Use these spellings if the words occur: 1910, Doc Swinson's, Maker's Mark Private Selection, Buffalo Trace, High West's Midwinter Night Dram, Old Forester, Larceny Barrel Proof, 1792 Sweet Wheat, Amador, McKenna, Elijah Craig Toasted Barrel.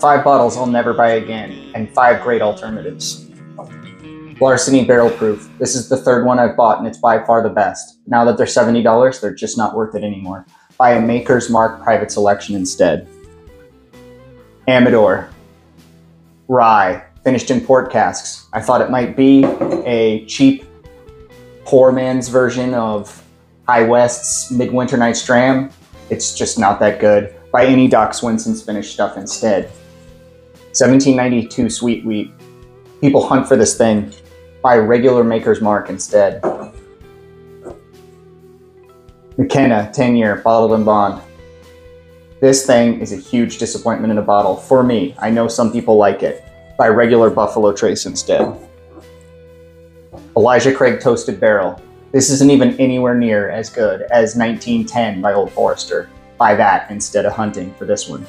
5 bottles I'll never buy again, and 5 great alternatives. Larceny Barrel Proof. This is the 3rd one I've bought, and it's by far the best. Now that they're $70, they're just not worth it anymore. Buy a Maker's Mark Private Selection instead. Amador. Rye. Finished in port casks. I thought it might be a cheap, poor man's version of High West's Midwinter Night Dram. It's just not that good. Buy any Doc Swinson's finished stuff instead. 1792 Sweet Wheat. People hunt for this thing. Buy regular Maker's Mark instead. McKenna, 10-year, Bottled in Bond. This thing is a huge disappointment in a bottle. For me, I know some people like it. Buy regular Buffalo Trace instead. Elijah Craig Toasted Barrel. This isn't even anywhere near as good as 1910 by Old Forester. Buy that instead of hunting for this one.